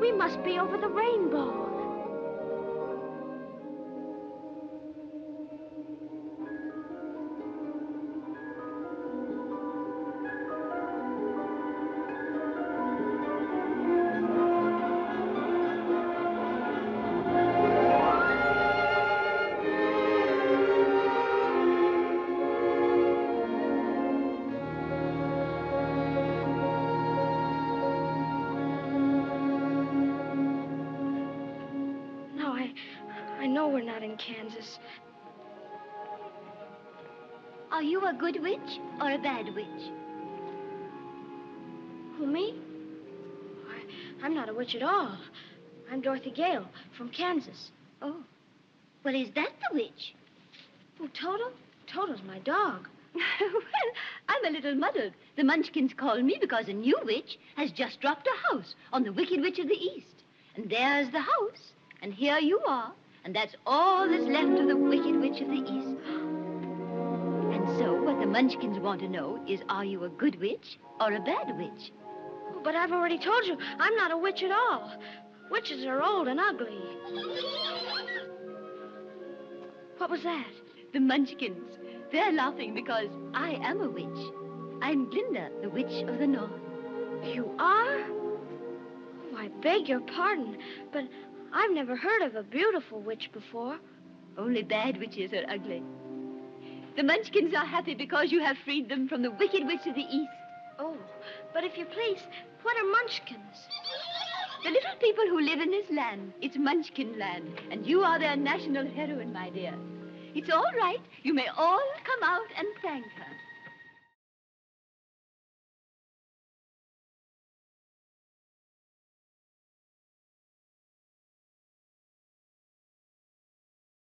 We must be over the rainbow. We're not in Kansas. Are you a good witch or a bad witch? Who, me? I'm not a witch at all. I'm Dorothy Gale from Kansas. Oh. Well, is that the witch? Oh, Toto? Toto's my dog. Well, I'm a little muddled. The Munchkins called me because a new witch has just dropped a house on the Wicked Witch of the East. And there's the house, and here you are. And that's all that's left of the Wicked Witch of the East. And so what the Munchkins want to know is, are you a good witch or a bad witch? Oh, but I've already told you, I'm not a witch at all. Witches are old and ugly. What was that? The Munchkins. They're laughing because I am a witch. I'm Glinda, the Witch of the North. You are? Oh, I beg your pardon, but I've never heard of a beautiful witch before. Only bad witches are ugly. The Munchkins are happy because you have freed them from the Wicked Witch of the East. Oh, but if you please, what are Munchkins? The little people who live in this land. It's Munchkinland, and you are their national heroine, my dear. It's all right. You may all come out and thank her.